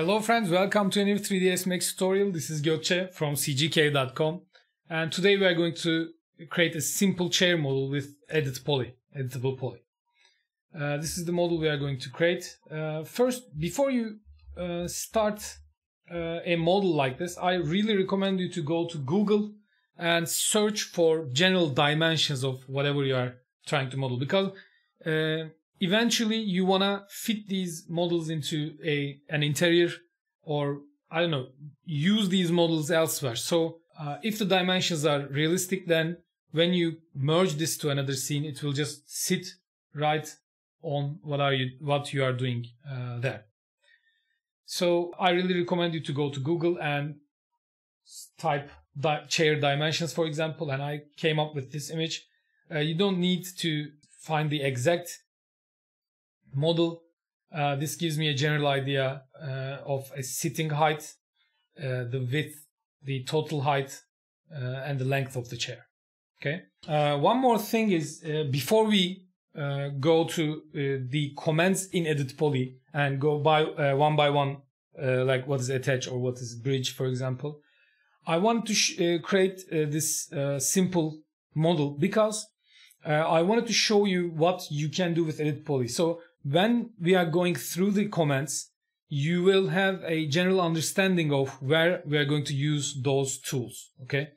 Hello friends, welcome to a new 3ds Max tutorial. This is Gyoche from cgk.com, and today we are going to create a simple chair model with Editable Poly. This is the model we are going to create. First, before you start a model like this, I really recommend you to go to Google and search for general dimensions of whatever you are trying to model, because eventually you want to fit these models into an interior, or I don't know, use these models elsewhere. So if the dimensions are realistic, then when you merge this to another scene, it will just sit right on what you are doing there. So I really recommend you to go to Google and type chair dimensions, for example, and I came up with this image. You don't need to find the exact model. This gives me a general idea of a sitting height, the width, the total height, and the length of the chair. Okay. One more thing is, before we go to the commands in Edit Poly and go by one, like what is attach or what is bridge, for example, I want to create this simple model because I wanted to show you what you can do with Edit Poly. So when we are going through the commands, you will have a general understanding of where we are going to use those tools. Okay,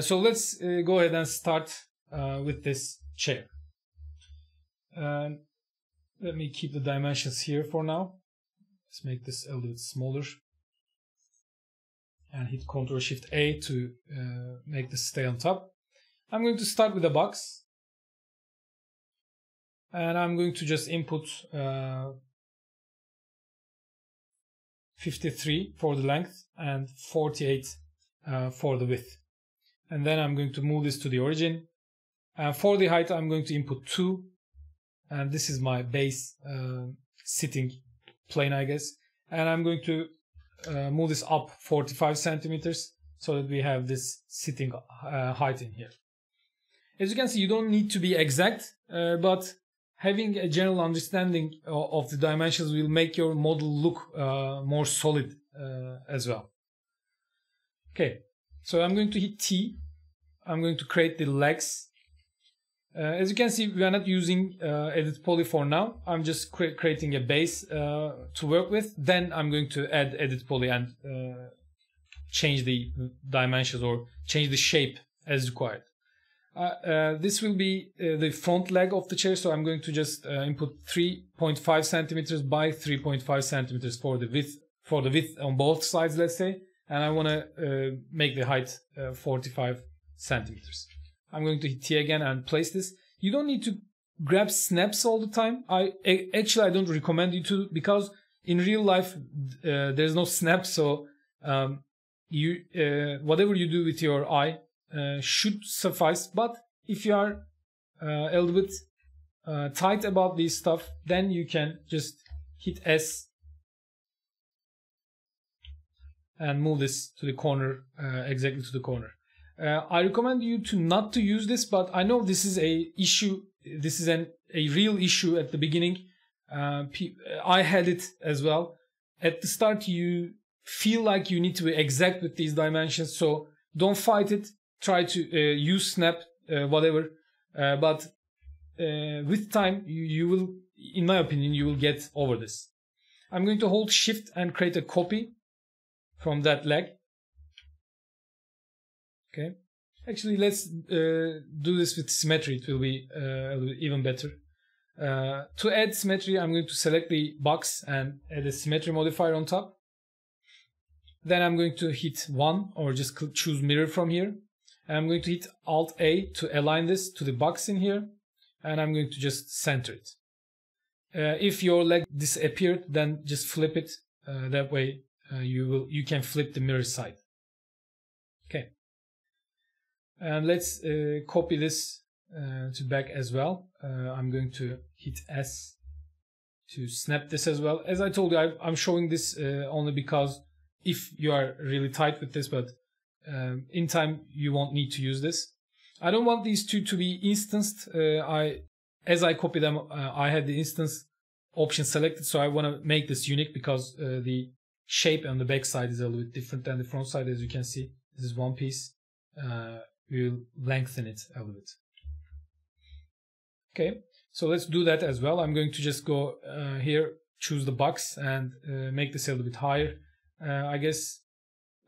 so let's go ahead and start with this chair. Let me keep the dimensions here for now. Let's make this a little bit smaller and hit Ctrl-Shift-A to make this stay on top. I'm going to start with a box, and I'm going to just input 53 for the length and 48 for the width. And then I'm going to move this to the origin. For the height, I'm going to input 2. And this is my base sitting plane, I guess. And I'm going to move this up 45 centimeters so that we have this sitting height in here. As you can see, you don't need to be exact, but having a general understanding of the dimensions will make your model look more solid as well. Okay, so I'm going to hit T. I'm going to create the legs. As you can see, we are not using Edit Poly for now. I'm just creating a base to work with. Then I'm going to add Edit Poly and change the dimensions or change the shape as required. This will be the front leg of the chair, so I'm going to just input 3.5 centimeters by 3.5 centimeters for the width on both sides, let's say, and I want to make the height 45 centimeters. I'm going to hit T again and place this. You don't need to grab snaps all the time. I don't recommend you to, because in real life there's no snap, so whatever you do with your eye should suffice. But if you are a little bit tight about this stuff, then you can just hit S and move this to the corner, exactly to the corner. I recommend you to not to use this, but I know this is a issue. This is a real issue at the beginning. I had it as well. At the start, you feel like you need to be exact with these dimensions, so don't fight it. Try to use snap, whatever, but with time you will, in my opinion, you will get over this. I'm going to hold Shift and create a copy from that leg. Okay, actually let's do this with symmetry. It will be even better. To add symmetry, I'm going to select the box and add a symmetry modifier on top. Then I'm going to hit 1, or just choose mirror from here. I'm going to hit Alt A to align this to the box in here, and I'm going to just center it. If your leg disappeared, then just flip it. That way you can flip the mirror side. Okay. And let's copy this to back as well. I'm going to hit S to snap this as well. As I told you, I'm showing this only because if you are really tight with this, but in time you won't need to use this. I don't want these two to be instanced. As I copy them, I had the instance option selected, so I want to make this unique because the shape on the back side is a little bit different than the front side. As you can see, this is one piece. We'll lengthen it a little bit. Okay, so let's do that as well. I'm going to just go here, choose the box, and make this a little bit higher. I guess,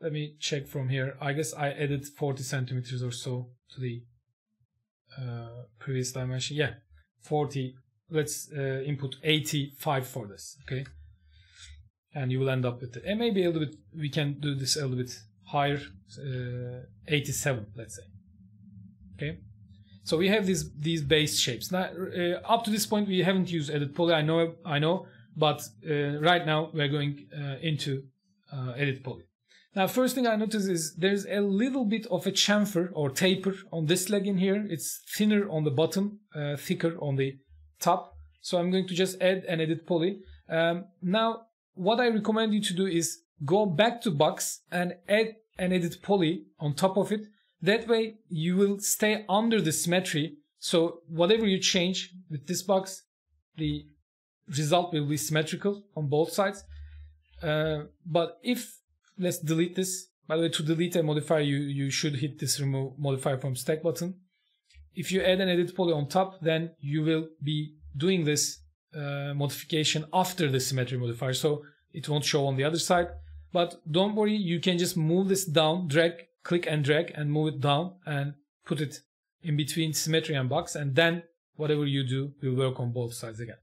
let me check from here. I guess I added 40 centimeters or so to the previous dimension. Yeah, 40. Let's input 85 for this. Okay, and you will end up with it. And maybe a little bit, we can do this a little bit higher, 87, let's say. Okay, so we have these base shapes. Now, up to this point, we haven't used Edit Poly. I know, but right now we're going into Edit Poly. Now, first thing I notice is there's a little bit of a chamfer or taper on this leg in here. It's thinner on the bottom, thicker on the top. So I'm going to just add an Edit Poly. Now, what I recommend you to do is go back to box and add an Edit Poly on top of it. That way you will stay under the symmetry. So whatever you change with this box, the result will be symmetrical on both sides. But if, let's delete this. By the way, to delete a modifier, you should hit this remove modifier from stack button. If you add an Edit Poly on top, then you will be doing this modification after the symmetry modifier, so it won't show on the other side. But don't worry, you can just move this down, click and drag and move it down and put it in between symmetry and box, and then whatever you do will work on both sides again.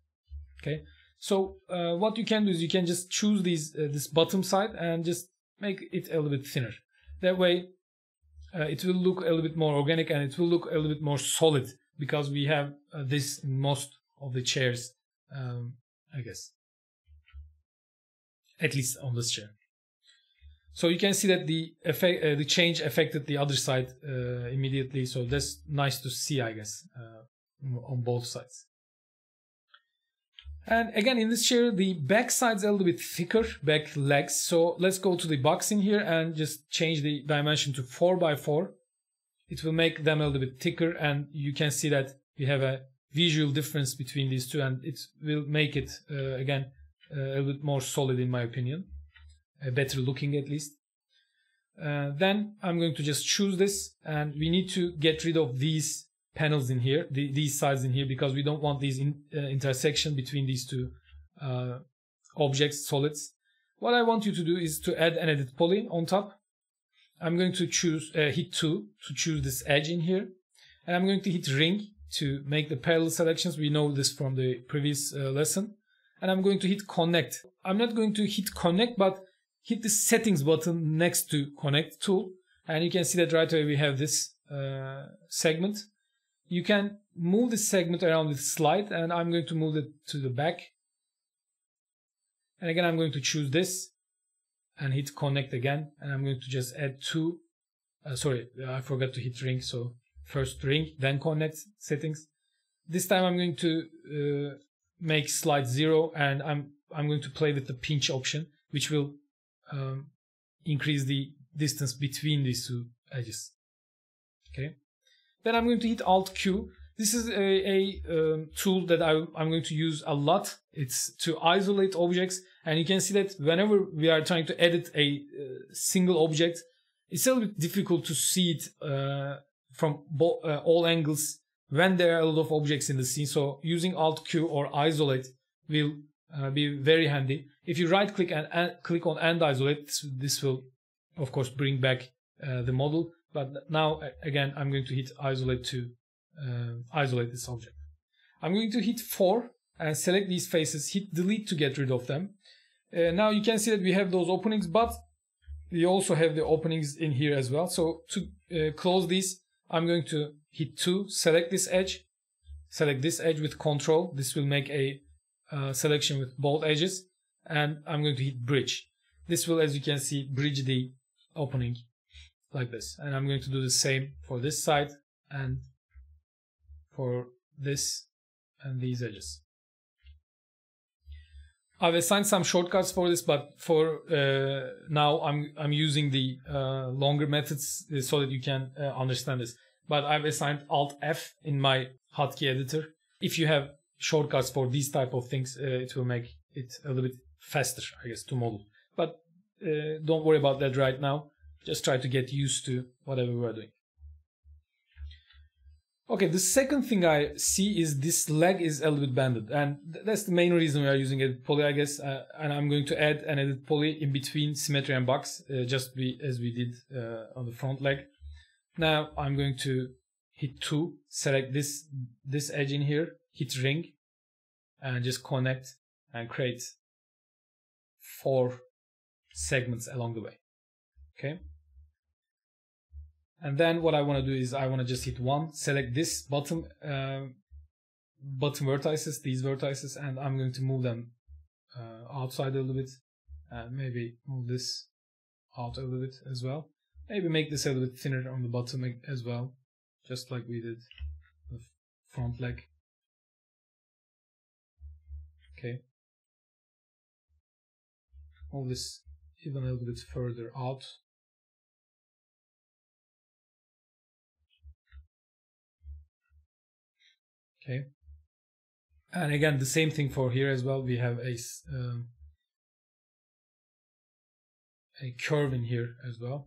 Okay, so what you can do is you can just choose these this bottom side and just make it a little bit thinner. That way it will look a little bit more organic and it will look a little bit more solid, because we have this in most of the chairs, I guess, at least on this chair. So you can see that the effect, the change affected the other side immediately. So that's nice to see, I guess, on both sides. And again, in this chair, the back side's a little bit thicker, back legs. So let's go to the box in here and just change the dimension to 4x4. It will make them a little bit thicker, and you can see that we have a visual difference between these two, and it will make it, again, a little bit more solid in my opinion. Better looking at least. Then I'm going to just choose this, and we need to get rid of these panels in here, these sides in here, because we don't want these intersection between these two objects, solids. What I want you to do is to add an Edit Poly on top. I'm going to choose, hit 2 to choose this edge in here, and I'm going to hit ring to make the parallel selections. We know this from the previous lesson. And I'm going to hit connect. I'm not going to hit connect, but hit the settings button next to connect tool, and you can see that right away we have this segment. You can move the segment around with slide, and I'm going to move it to the back, and again I'm going to choose this and hit connect again, and I'm going to just add two, sorry, I forgot to hit ring, so first ring then connect settings. This time I'm going to make slide 0, and I'm going to play with the pinch option, which will increase the distance between these two edges. Okay, then I'm going to hit Alt-Q. This is a tool that I'm going to use a lot. It's to isolate objects, and you can see that whenever we are trying to edit a single object, it's a little bit difficult to see it from all angles when there are a lot of objects in the scene. So using Alt-Q or isolate will be very handy. If you right click and click on and isolate, this will of course bring back the model, but now again I'm going to hit isolate to isolate this object. I'm going to hit 4 and select these faces, hit delete to get rid of them. Now you can see that we have those openings, but we also have the openings in here as well. So to close these, I'm going to hit 2, select this edge with Control. This will make a selection with both edges, and I'm going to hit bridge. This will, as you can see, bridge the opening like this, and I'm going to do the same for this side and for this and these edges. I've assigned some shortcuts for this, but for now I'm using the longer methods so that you can understand this. But I've assigned Alt F in my hotkey editor. If you have shortcuts for these type of things to make it a little bit faster, I guess, to model. But don't worry about that right now. Just try to get used to whatever we're doing. Okay, the second thing I see is this leg is a little bit banded, and that's the main reason we are using Edit Poly, I guess. And I'm going to add an Edit Poly in between Symmetry and Box, just as we did on the front leg. Now I'm going to hit 2, select this edge in here, hit Ring, and just connect and create 4 segments along the way. Okay. And then what I want to do is I want to just hit 1, select this bottom vertices, these vertices, and I'm going to move them outside a little bit, and maybe move this out a little bit as well. Maybe make this a little bit thinner on the bottom as well, just like we did the front leg. Okay. Move this even a little bit further out. Okay. And again, the same thing for here as well. We have a curve in here as well.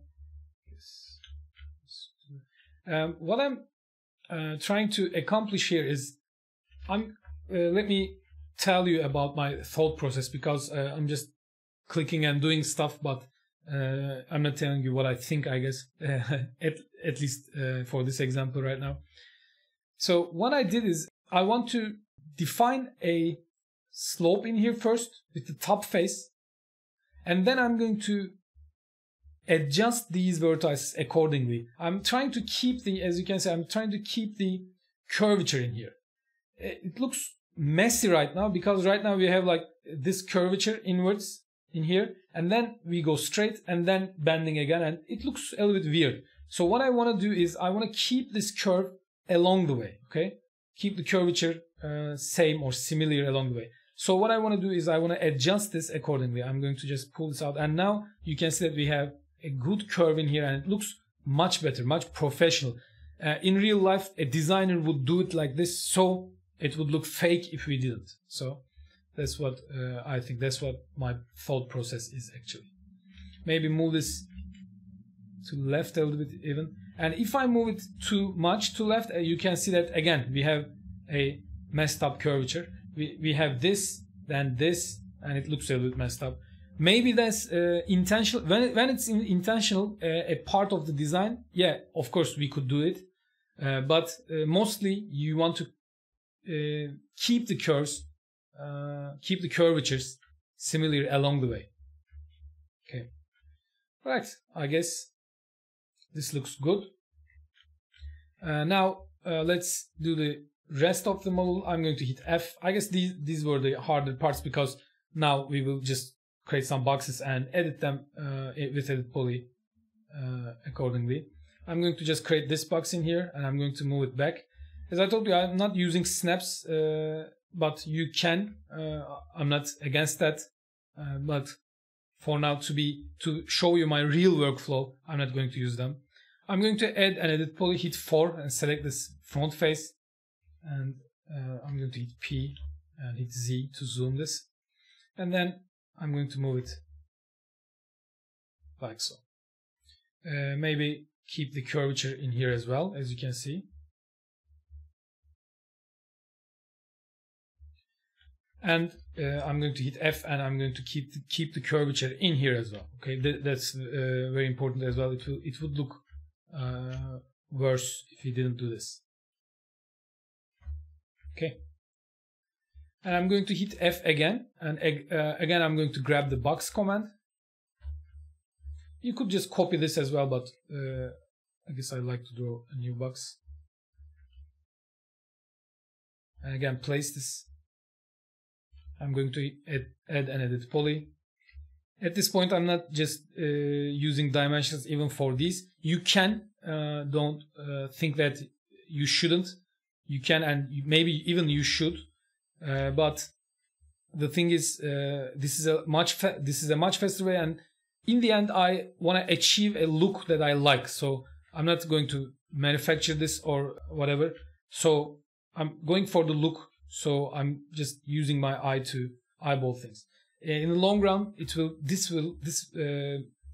What I'm trying to accomplish here is, let me tell you about my thought process, because I'm just clicking and doing stuff, but I'm not telling you what I think, I guess, at least for this example right now. So what I did is I want to define a slope in here first with the top face, and then I'm going to adjust these vertices accordingly. I'm trying to keep the, as you can see, I'm trying to keep the curvature in here. It looks messy right now because right now we have like this curvature inwards in here, and then we go straight and then bending again, and it looks a little bit weird. So what I want to do is I want to keep this curve along the way, okay? Keep the curvature same or similar along the way. So what I want to do is I want to adjust this accordingly. I'm going to just pull this out, and now you can see that we have a good curve in here, and it looks much better, much professional. In real life, a designer would do it like this, so it would look fake if we didn't. So that's what I think, that's what my thought process is actually. Maybe move this to the left a little bit even. And if I move it too much to left, you can see that again we have a messed up curvature. We have this, then this, and it looks a little bit messed up. Maybe that's intentional. When it's intentional, a part of the design, yeah, of course we could do it. But mostly you want to keep the curves, keep the curvatures similar along the way. Okay, right, I guess this looks good. Now let's do the rest of the model. I'm going to hit F. I guess these were the harder parts, because now we will just create some boxes and edit them with Edit Poly accordingly. I'm going to just create this box in here, and I'm going to move it back. As I told you, I'm not using snaps, but you can. I'm not against that, but for now, to show you my real workflow, I'm not going to use them. I'm going to add an Edit Poly, hit 4 and select this front face, and I'm going to hit P and hit Z to zoom this, and then I'm going to move it like so. Maybe keep the curvature in here as well, as you can see. And I'm going to hit F, and I'm going to keep the curvature in here as well. Okay, that's very important as well. It would look worse if you didn't do this. Okay. And I'm going to hit F again, and again I'm going to grab the box command. You could just copy this as well, but I guess I like to draw a new box. And again, place this. I'm going to add an Edit Poly. At this point, I'm not just using dimensions even for these. You can, don't think that you shouldn't. You can, and maybe even you should. But the thing is, this is a much faster way. And in the end, I want to achieve a look that I like. So I'm not going to manufacture this or whatever. So I'm going for the look. So I'm just using my eye to eyeball things. In the long run, it will. This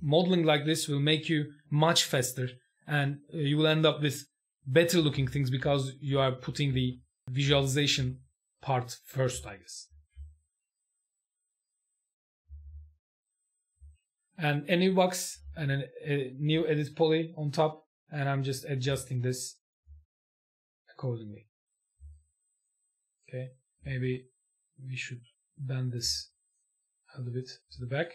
modeling like this will make you much faster, and you will end up with better looking things because you are putting the visualization part first, I guess. And a new box and a new edit poly on top, and I'm just adjusting this accordingly. Okay, maybe we should bend this a little bit to the back.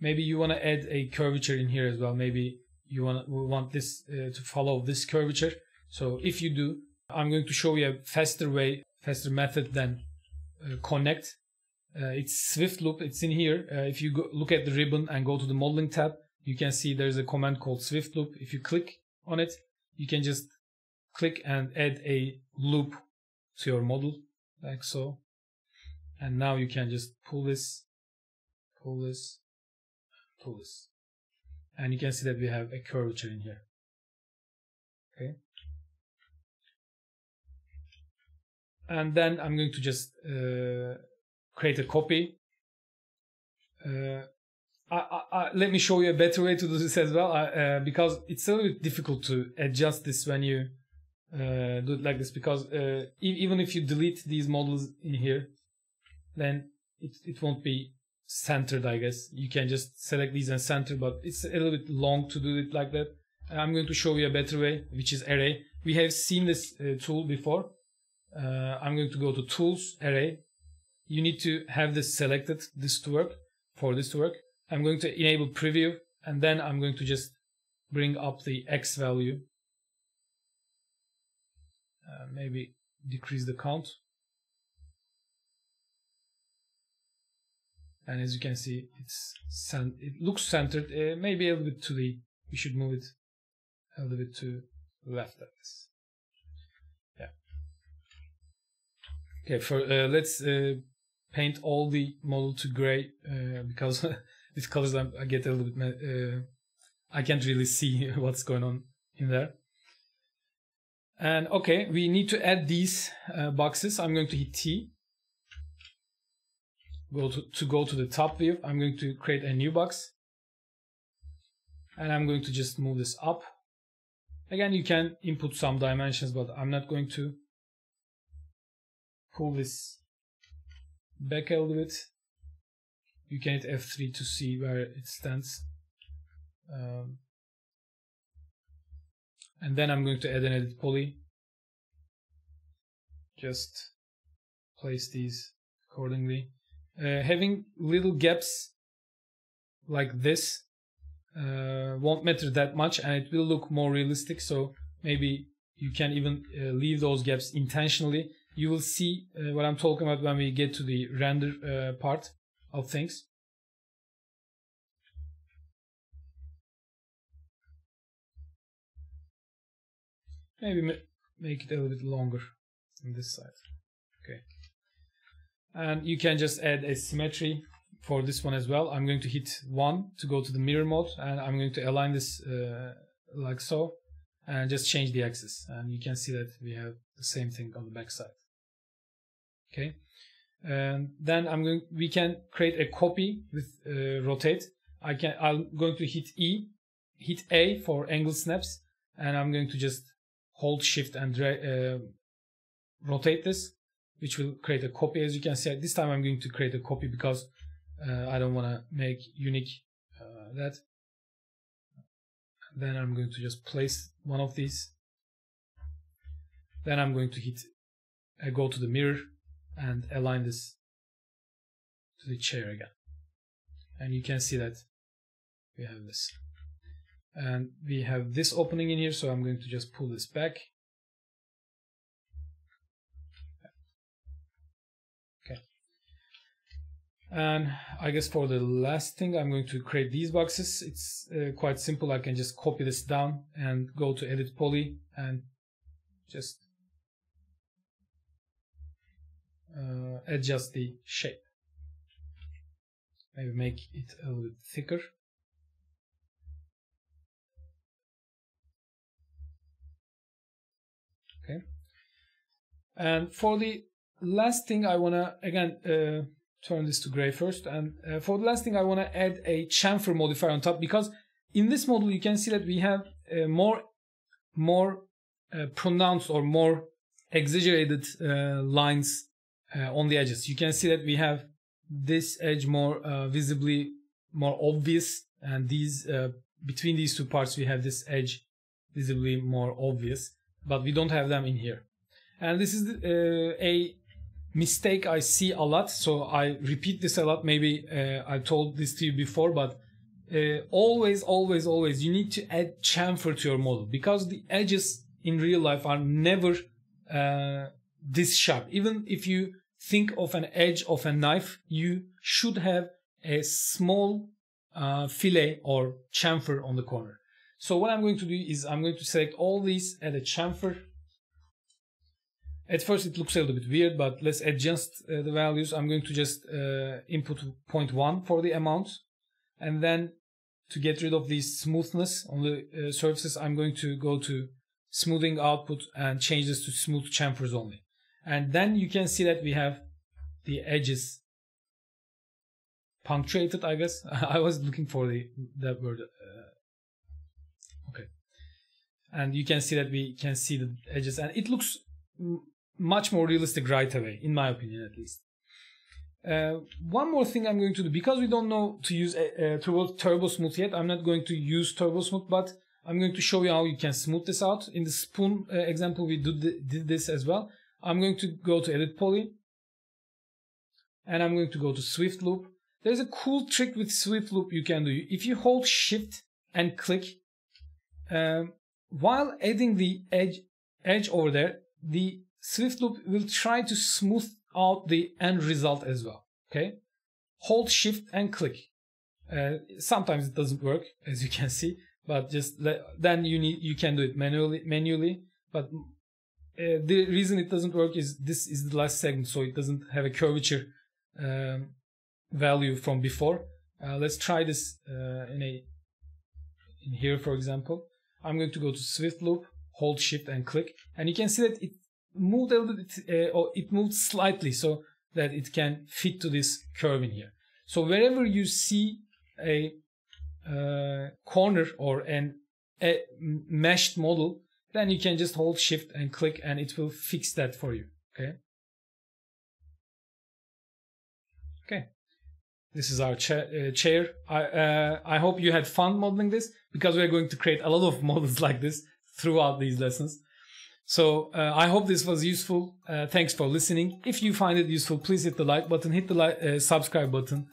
Maybe you want to add a curvature in here as well. Maybe you want this to follow this curvature. So if you do, I'm going to show you a faster method than connect. It's Swift Loop, it's in here. If you look at the ribbon and go to the modeling tab, you can see there's a command called Swift Loop. If you click on it, you can just click and add a loop to your model, like so. And now you can just pull this. And you can see that we have a curvature in here. Okay. And then I'm going to just create a copy. Let me show you a better way to do this as well, because it's a little bit difficult to adjust this when you do it like this, because even if you delete these models in here, then it won't be centered, I guess. You can just select these and center, but it's a little bit long to do it like that. I'm going to show you a better way, which is array. We have seen this tool before. I'm going to go to tools, array. You need to have this selected, for this to work. I'm going to enable preview, and then I'm going to just bring up the X value. Maybe decrease the count. And as you can see, it looks centered. Maybe a little bit to the, we should move it a little bit to the left like this. Yeah. Okay, let's paint all the model to gray, because with colors I get a little bit, I can't really see what's going on in there. And okay, we need to add these boxes. I'm going to hit T. To go to the top view, I'm going to create a new box, and I'm going to just move this up. Again, you can input some dimensions, but I'm not going to. Pull this back a little bit. You can hit F3 to see where it stands. And then I'm going to add an edit poly. Just place these accordingly. Having little gaps like this won't matter that much, and it will look more realistic. So maybe you can even leave those gaps intentionally. You will see what I'm talking about when we get to the render part of things. Maybe make it a little bit longer on this side. Okay. And you can just add a symmetry for this one as well. I'm going to hit 1 to go to the mirror mode, and I'm going to align this like so, and just change the axis. And you can see that we have the same thing on the back side. Okay. And then we can create a copy with rotate. I'm going to hit E, hit A for angle snaps, and I'm going to just hold shift and drag, rotate this, which will create a copy. As you can see, this time I'm going to create a copy because I don't want to make unique that. Then I'm going to just place one of these. Then I'm going to hit, go to the mirror and align this to the chair again. And you can see that we have this. And we have this opening in here, so I'm going to just pull this back. And I guess for the last thing, I'm going to create these boxes. It's quite simple. I can just copy this down and go to edit poly and just adjust the shape. Maybe make it a little bit thicker. Okay. And for the last thing, I wanna again turn this to gray first. And for the last thing, I wanna add a chamfer modifier on top, because in this model you can see that we have more pronounced or more exaggerated lines on the edges. You can see that we have this edge more visibly more obvious, and these between these two parts we have this edge visibly more obvious, but we don't have them in here. And this is a mistake I see a lot, so I repeat this a lot. Maybe I told this to you before, but always you need to add chamfer to your model, because the edges in real life are never this sharp. Even if you think of an edge of a knife, you should have a small fillet or chamfer on the corner. So what I'm going to do is I'm going to select all these, add a chamfer. At first it looks a little bit weird, but let's adjust the values. I'm going to just input 0.1 for the amount, and then to get rid of the smoothness on the surfaces, I'm going to go to smoothing output and change this to smooth chamfers only. And then you can see that we have the edges punctuated, I guess. I was looking for that word. Okay. And you can see that we can see the edges, and it looks much more realistic right away, in my opinion at least. One more thing I'm going to do, because we don't know to use turbo smooth yet, I'm not going to use turbo smooth, but I'm going to show you how you can smooth this out. In the spoon example, we did this as well. I'm going to go to Edit Poly, and I'm going to go to Swift Loop. There's a cool trick with Swift Loop you can do. If you hold Shift and click, while adding the edge over there, the Swift Loop will try to smooth out the end result as well. Okay, hold Shift and click. Sometimes it doesn't work, as you can see, but just then you can do it manually. But the reason it doesn't work is this is the last segment, so it doesn't have a curvature value from before. Let's try this in here, for example. I'm going to go to Swift Loop, hold Shift and click, and you can see that it moved a little bit, or it moved slightly, so that it can fit to this curve in here. So wherever you see a corner or a meshed model, then you can just hold Shift and click, and it will fix that for you. Okay. Okay. This is our chair. I hope you had fun modeling this, because we are going to create a lot of models like this throughout these lessons. So I hope this was useful. Thanks for listening. If you find it useful, please hit the like button, hit the subscribe button,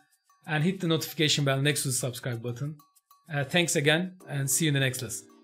and hit the notification bell next to the subscribe button. Thanks again, and see you in the next lesson.